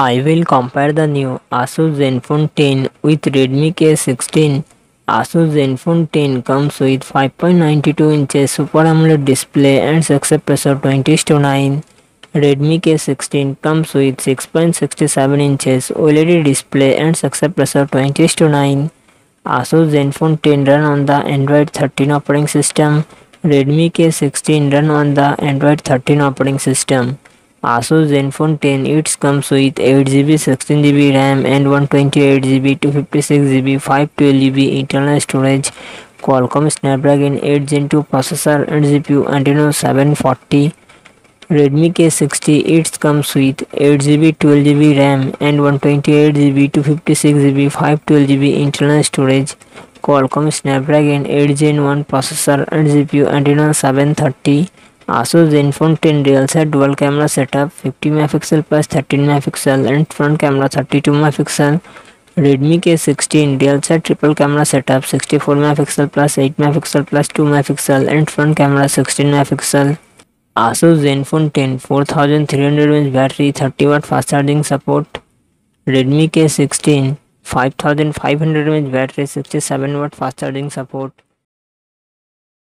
I will compare the new Asus Zenfone 10 with Redmi K16. Asus Zenfone 10 comes with 5.92 inches Super AMOLED display and success of 20:9. Redmi K16 comes with 6.67 inches OLED display and success of 20:9. Asus Zenfone 10 run on the Android 13 operating system. Redmi K16 run on the Android 13 operating system. Asus Zenfone 10 it comes with 8GB, 16GB RAM and 128GB, 256GB, 512GB internal storage, Qualcomm Snapdragon 8 Gen 2 processor and CPU Adreno 740. Redmi K60 it comes with 8GB, 12GB RAM and 128GB, 256GB, 512GB internal storage, Qualcomm Snapdragon 8 Gen 1 processor and CPU Adreno 730. Asus Zenfone 10 real set dual camera setup 50MP plus 13MP and front camera 32MP. Redmi K16 real set triple camera setup 64MP plus 8MP plus 2MP and front camera 16MP. Asus Zenfone 10 4300mAh battery, 30W fast charging support. Redmi K16 5500mAh battery, 67W fast charging support.